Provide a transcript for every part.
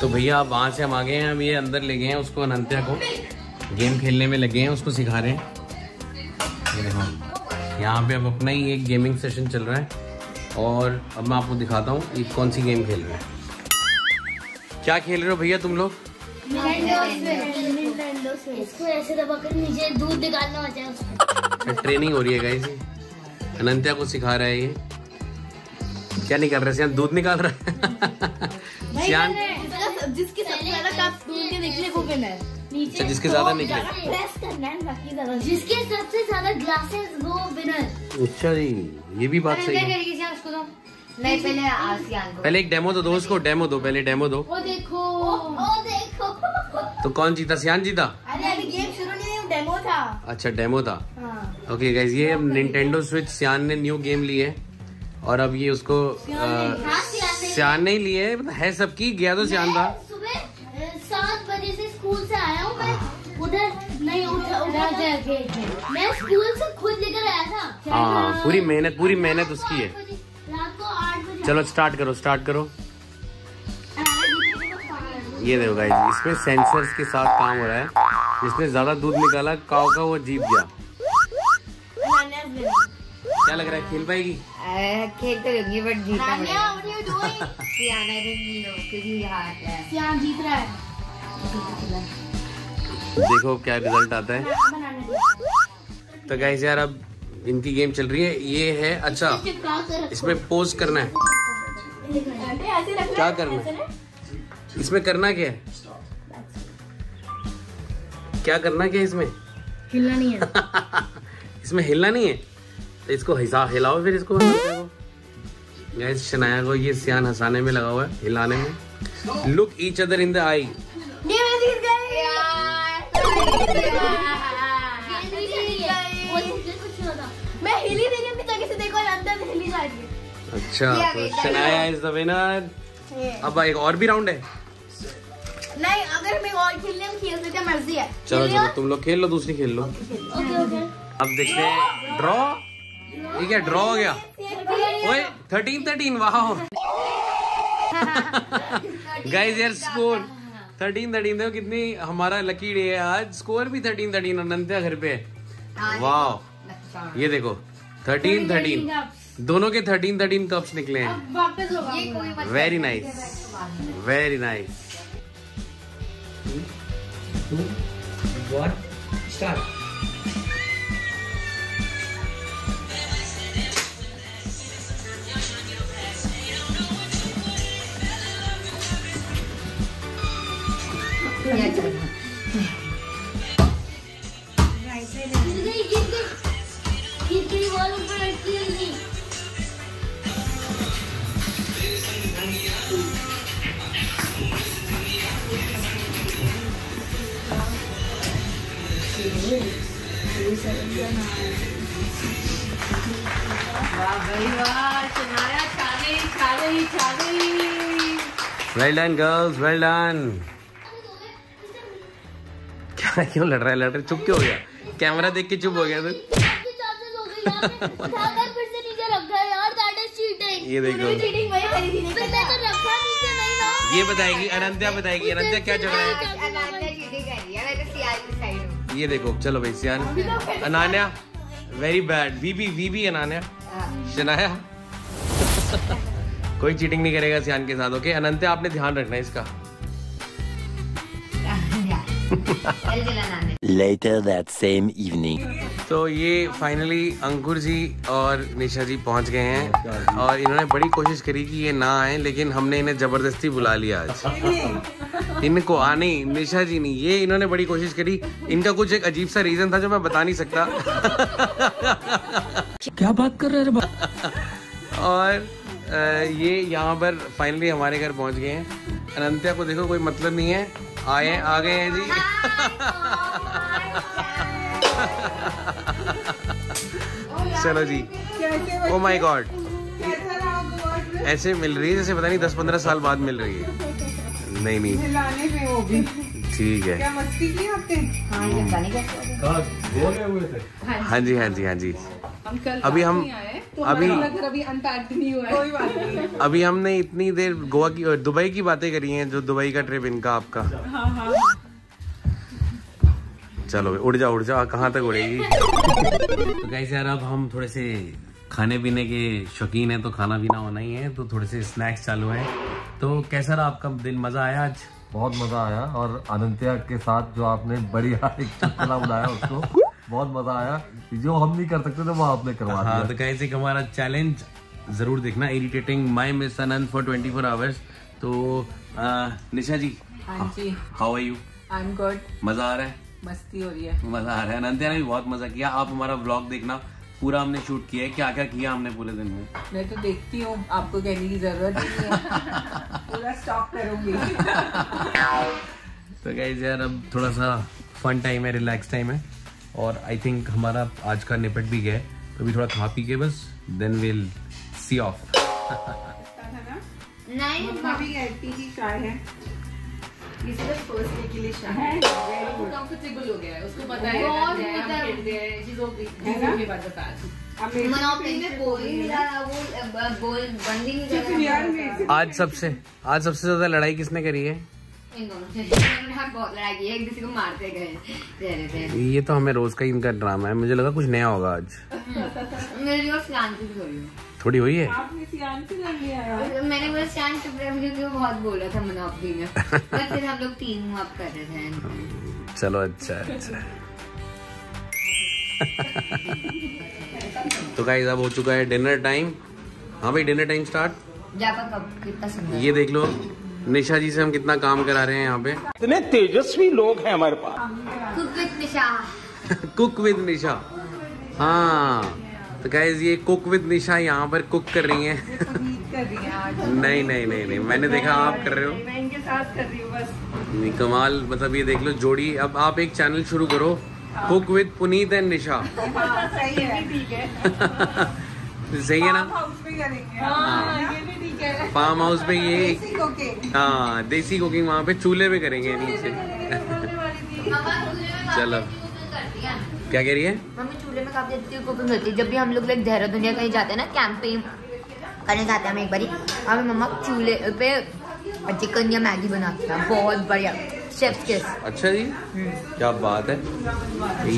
तो भैया आप वहाँ से हम आ गए हैं, हम ये अंदर ले गए हैं उसको, अनंत्या को गेम खेलने में लगे हैं, उसको सिखा रहे हैं। यहाँ पे अब अपना ही एक गेमिंग सेशन चल रहा है और अब मैं आपको दिखाता हूँ ये कौन सी गेम खेल रहे हैं। क्या खेल रहे हो भैया तुम लोग? इसको ऐसे दबाकर नीचे दूध निकालना होता है उसमें। ट्रेनिंग हो रही है गाइस, अनंत्या को सिखा रहा है ये। क्या निकाल रहा है सियान? दूध निकाल रहा है सियान। जिसके ज्यादा निकले, जिसके सबसे ज्यादा ग्लासेस वो विनर। अच्छा जी, ये भी बात सही है। नहीं, पहले एक डेमो दो दोस्त को, डेमो दो पहले, डेमो दो। तो कौन जीता? सियान जीता? अरे अभी गेम शुरू नहीं हुई, डेमो था। अच्छा डेमो था, हाँ। ओके गाइस, ये अब निंटेंडो स्विच सियान ने न्यू गेम ली है और अब ये उसको सियान ने ही ली है। सबकी गया तो सियान था। सुबह 7 बजे से स्कूल से आया हूँ मैं, उधर नहीं उठा, मैं स्कूल से खुद लेकर आया था। हाँ, पूरी मेहनत उसकी है। चलो स्टार्ट करो। ये देखो गाइस, इसमें सेंसर्स के साथ काम हो रहा है। जिसने ज्यादा दूध निकाला काऊ का वो जीत गया। क्या लग रहा है, खेल पाएगी? खेल तो लगी बट जीता जीत रहा है। देखो क्या रिजल्ट आता है। तो गाइस यार, अब इनकी गेम चल रही है। ये है, अच्छा इसमें पोज करना है। क्या करना है इसमें? करना क्या है? क्या करना क्या है इसमें? हिलना नहीं है। इसमें हिलना नहीं है, तो इसको हिलाओ फिर इसको। गाइस, शनाया को ये सियान हंसाने में लगा हुआ है, हिलाने में। Look each other in the eye. मैं हिली देखो, अंदर हिली जा रही है। अच्छा, तो शनाया इज द विनर। अब एक और भी राउंड है? नहीं, अगर मैं और खेल सकते, मर्जी है। चलो तुम लोग खेल लो, दूसरी खेल लो। ओके। अब देखते हैं, ड्रॉ। ये क्या ड्रॉ हो गया? ओए 13-13, वाओ। गाइस यार, स्कोर 13-13। देखो कितनी हमारा लकी डे है आज, स्कोर भी 13-13। अनंत्या घर पे है, वाओ। ये देखो 13-13, दोनों के 13-13 कप्स निकले हैं। Very nice. Well done girls, well done। क्या क्यों लड़ रहा है? चुप क्यों हो गया? कैमरा देख के चुप हो गया तू। ये देखो, ये बताएगी अनंत्या क्या चल रहा है। ये देखो, चलो भाई सियान। Ananya very bad. वी बी अनान्या, शनाया कोई चीटिंग नहीं करेगा सियान के साथ। ओके अनंत्या, आपने ध्यान रखना है इसका। Later that same evening। तो ये फाइनली अंकुर जी और निशा जी पहुंच गए हैं और इन्होंने बड़ी कोशिश करी कि ये ना आए, लेकिन हमने इन्हें जबरदस्ती बुला लिया आज। इनको आने, निशा जी नहीं, ये इन्होंने बड़ी कोशिश करी। इनका कुछ एक अजीब सा रीजन था जो मैं बता नहीं सकता। क्या बात कर रहे हैं। और ये यहाँ पर फाइनली हमारे घर पहुँच गए हैं। अनंत्या को देखो, कोई मतलब नहीं है, आ गए हैं जी। चलो जी, ओ माय गॉड, ऐसे मिल रही है जैसे पता नहीं 10-15 साल बाद मिल रही है। नहीं, ठीक है। हाँ जी, अभी हम अभी हमने इतनी देर गोवा की और दुबई की बातें करी हैं, जो दुबई का ट्रिप इनका आपका। हाँ हाँ। चलो उड़ जा कहाँ तक उड़ेगी। तो गाइस यार अब हम थोड़े से खाने पीने के शौकीन हैं, तो खाना पीना होना ही है, तो थोड़े से स्नैक्स चालू हैं। तो कैसा रहा आपका दिन, मजा आया आज? बहुत मजा आया, और अनंत्या के साथ जो आपने बढ़िया एक चुटकुला उड़ाया उसको बहुत मजा आया, जो हम नहीं कर सकते थे वो आपने करवा दिया। तो गाइस एक हमारा चैलेंज जरूर देखना, irritating my miss Anant for 24 hours. तो निशा जी, हाँ जी, how are you? I am good. मजा आ रहा है, मस्ती हो रही है, मजा आ रहा है। अनंत्या ने भी बहुत मजा किया। आप हमारा व्लॉग देखना, पूरा हमने शूट किया है, क्या क्या किया हमने पूरे दिन में। मैं तो देखती हूँ, आपको कहने की जरूरत नहीं है, पूरा स्टॉक करूंगी। तो गाइस यार अब थोड़ा सा फन टाइम है, रिलैक्स टाइम है, और आई थिंक हमारा आज का निपट भी गया, तो अभी थोड़ा खा पी के बस देन विल सी ऑफ। नहीं मम्मा भी कहती कि चाय है, इस बस सोचने के लिए चाय है, वो कंफर्टेबल हो गया है, उसको पता है बहुत है चीजों की बात बता। अब मनोपी में बोल वो बोल बंदिंग। आज सबसे ज्यादा लड़ाई किसने करी है? एक दूसरे को मारते गए। ये तो हमें रोज का ही इनका ड्रामा है, मुझे लगा कुछ नया होगा आज। मेरी और सियान की थोड़ी हुई है। आपने सियान से लड़ लिया है? मैंने बस सियान से बहुत बोला था मनोपी में, बस फिर हम लोग टीम अप कर रहे थे। चलो अच्छा। तो गाइस अब हो चुका है डिनर टाइम। हाँ भाई डिनर टाइम स्टार्ट। कितना ये देख लो, निशा जी से हम कितना काम करा रहे हैं यहाँ पे। इतने तेजस्वी लोग हैं हमारे पास। Cook with Nisha. Cook with Nisha, हाँ। तो गाइस ये कुक विद निशा यहाँ पर कुक कर रही हैं। नहीं, मैंने देखा आप कर रहे हो। मैं इनके साथ कर रही हूँ बस। कमाल, मतलब ये देख लो जोड़ी। अब आप एक चैनल शुरू करो, cook with Puneet and Nisha. सही है, ठीक है, सही है ना? फार्म हाउस पे ये हाँ देसी कुकिंग वहाँ पे चूल्हे पे करेंगे नीचे। चलो क्या कह रही है? मम्मी चूल्हे में काफी अच्छी कुकिंग होती है। जब भी हम लोग देहरादून या कहीं जाते हैं ना, कैंपिंग करने जाते हैं हम एक बारी, हमें मम्मा चूल्हे पे चिकन या मैगी बनाती है, बहुत बढ़िया शेफ किस। अच्छा जी, क्या बात है।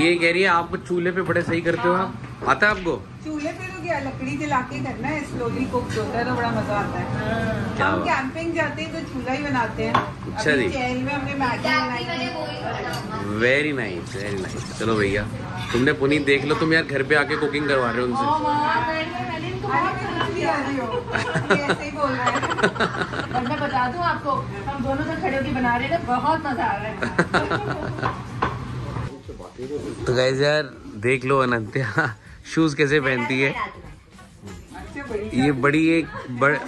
ये कह रही है आप चूल्हे पे बड़े सही करते हो, आप आता है आपको चूल्हे पे? तो क्या लकड़ी जला के करना है, स्लोली कुक होता है तो बड़ा मजा आता है। हम कैंपिंग जाते हैं तो चूल्हा ही बनाते हैं। अच्छा जी, चैल में हमने मैगी बनाई। Very nice, very nice. चलो भैया तुमने पुनीत देख लो, तुम यार घर पे आके कुकिंग करवा रहे हो उनसे। मैं बता दूं आपको, हम दोनों तो खड़े होके बना रहे हैं, बहुत मजा आ रहा है। तो गाइस यार देख लो अनंत्या शूज कैसे पहनती है। ये बड़ी एक बड़ा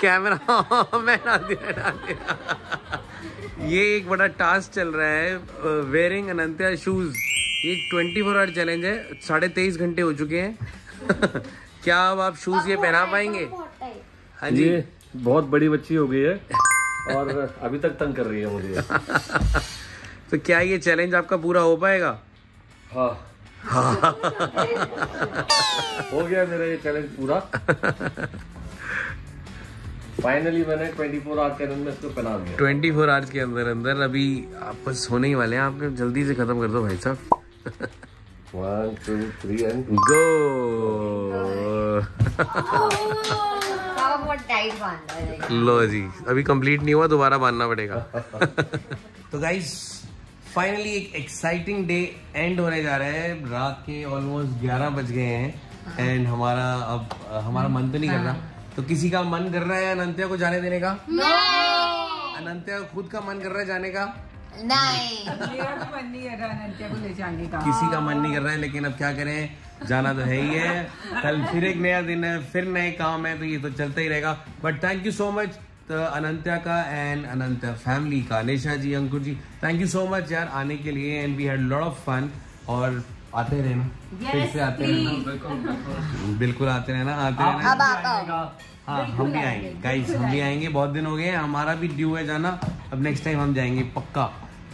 कैमरा मैं डाल दिया। ये एक बड़ा टास्क चल रहा है, वेयरिंग अनंत्या शूज। ये 24 आवर चैलेंज है, 23.5 घंटे हो चुके हैं। क्या अब आप शूज ये पहना पाएंगे? हाँ जी, बहुत बड़ी बच्ची हो गई है और अभी तक तंग कर रही है मुझे। तो क्या ये चैलेंज आपका पूरा हो पाएगा? हाँ हो गया मेरा ये चैलेंज पूरा। फाइनली मैंने 24 आवर्स के अंदर में इसको पहना दिया। 24 आवर्स के अंदर अभी आप बस होने ही वाले हैं, आपके जल्दी से खत्म कर दो भाई साहब। 1 2 3 एंड गो। लो जी, अभी कंप्लीट नहीं हुआ, दोबारा बांधना पड़ेगा। तो गाइस फाइनली एक एक्साइटिंग डे एंड होने जा रहा है। रात के ऑलमोस्ट 11 बज गए हैं एंड हमारा अब हमारा मन तो नहीं कर रहा। तो किसी का मन कर रहा है अनंत्या को जाने देने का? नहीं। अनंत्या खुद का मन कर रहा है जाने का? नहीं। मन नहीं कर रहा अनंत्या को ले जाने का। किसी का मन नहीं कर रहा है, लेकिन अब क्या करें, जाना तो है ही है। कल फिर एक नया दिन है, फिर नए काम है, तो ये तो चलता ही रहेगा। But thank you so much Anantya का एंड अनंत्या फैमिली का, Nisha ji, Ankur ji, thank you so much यार आने के लिए। And we had lot of fun, और आते रहना। yes, फिर से आते रहना, बिल्कुल आते रहना, आते रहना। हाँ हम भी आएंगे गाइस, हम भी आएंगे, बहुत दिन हो गए, हमारा भी ड्यू है जाना। अब नेक्स्ट टाइम हम जाएंगे पक्का।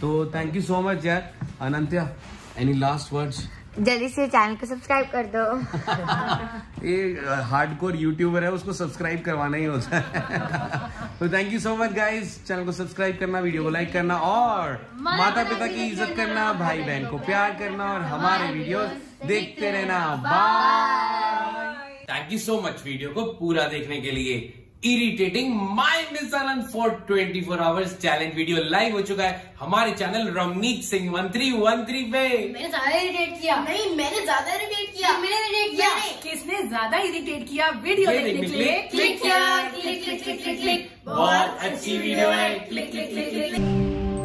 तो थैंक यू सो मच यार। Anantya, any last words? जल्दी से चैनल को सब्सक्राइब कर दो। ये हार्डकोर यूट्यूबर है, उसको सब्सक्राइब करवाना ही होता है। तो thank you so much guys, channel को सब्सक्राइब करना, वीडियो को लाइक करना और माता पिता की इज्जत करना, भाई बहन को प्यार करना और हमारे वीडियोस देखते रहना। Bye. Thank you so much video को पूरा देखने के लिए। Irritating my मिसालन for 24 hours challenge video live हो चुका है हमारे चैनल रमनीत सिंह 1313 पे। मैंने ज्यादा इरिटेट किया। नहीं, मैंने ज्यादा इरिटेट किया। मैंने इरिटेट किया। किसने ज्यादा इरिटेट किया? वीडियो देखने के लिए क्लिक किया। Click click click click click. बहुत अच्छी वीडियो है। Click click click click.